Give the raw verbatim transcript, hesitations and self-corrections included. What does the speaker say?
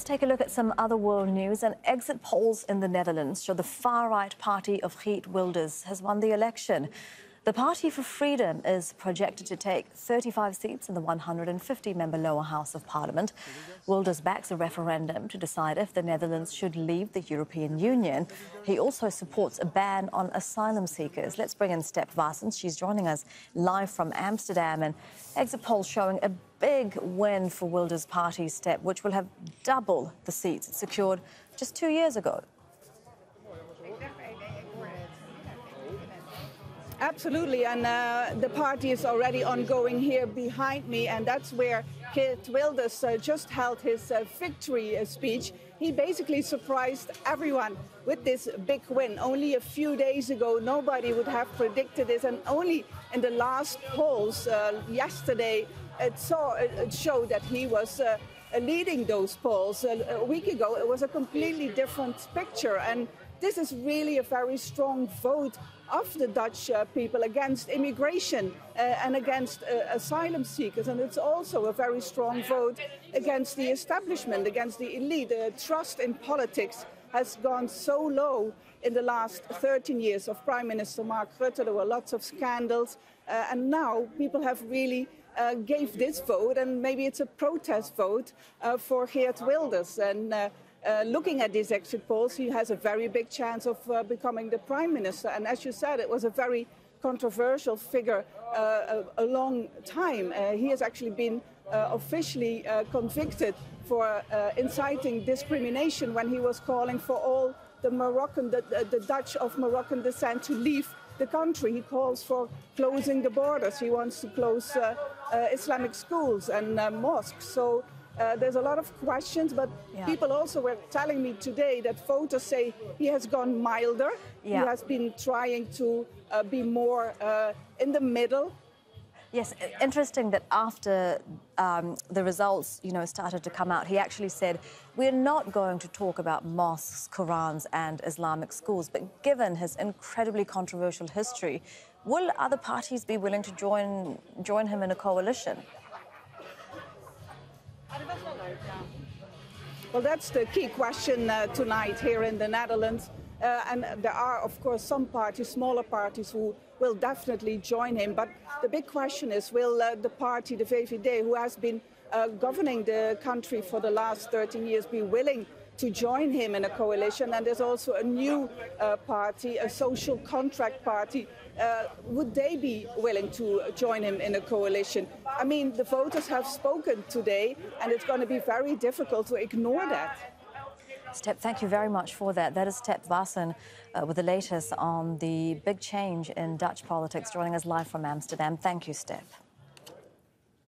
let's take a look at some other world news. And exit polls in the Netherlands show the far-right party of Geert Wilders has won the election. The Party for Freedom is projected to take thirty-five seats in the one hundred fifty member lower house of parliament. Wilders backs a referendum to decide if the Netherlands should leave the European Union. He also supports a ban on asylum seekers. Let's bring in Step Vaessen. She's joining us live from Amsterdam. And exit polls showing a big win for Wilders' party, Step, which will have double the seats it secured just two years ago. Absolutely, and uh, the party is already ongoing here behind me, and that's where Geert Wilders uh, just held his uh, victory uh, speech. He basically surprised everyone with this big win. Only a few days ago, nobody would have predicted this, and only in the last polls uh, yesterday, it, saw, it showed that he was uh, leading those polls. Uh, a week ago, it was a completely different picture, and this is really a very strong vote of the Dutch uh, people against immigration uh, and against uh, asylum seekers. And it's also a very strong vote against the establishment, against the elite. The trust in politics has gone so low in the last thirteen years of Prime Minister Mark Rutte. There were lots of scandals. Uh, and now people have really uh, gave this vote, and maybe it's a protest vote uh, for Geert Wilders. And, uh, Uh, looking at these exit polls, he has a very big chance of uh, becoming the prime minister. And as you said, it was a very controversial figure uh, a, a long time. Uh, he has actually been uh, officially uh, convicted for uh, inciting discrimination when he was calling for all the Moroccan, the, the Dutch of Moroccan descent to leave the country. He calls for closing the borders. He wants to close uh, uh, Islamic schools and uh, mosques. So. Uh, there's a lot of questions, but yeah. people also were telling me today that voters say he has gone milder. Yeah. He has been trying to uh, be more uh, in the middle. Yes, interesting that after um, the results, you know, started to come out, he actually said, we're not going to talk about mosques, Qurans and Islamic schools. But given his incredibly controversial history, will other parties be willing to join, join him in a coalition? Well, that's the key question uh, tonight here in the Netherlands. Uh, and there are, of course, some parties, smaller parties, who will definitely join him. But the big question is, will uh, the party, the V V D, who has been uh, governing the country for the last thirteen years, be willing to join him in a coalition? And there's also a new uh, party, a social contract party. Uh, would they be willing to join him in a coalition? I mean, the voters have spoken today, and it's going to be very difficult to ignore that. Step, thank you very much for that. That is Step Vaessen uh, with the latest on the big change in Dutch politics, joining us live from Amsterdam. Thank you, Step.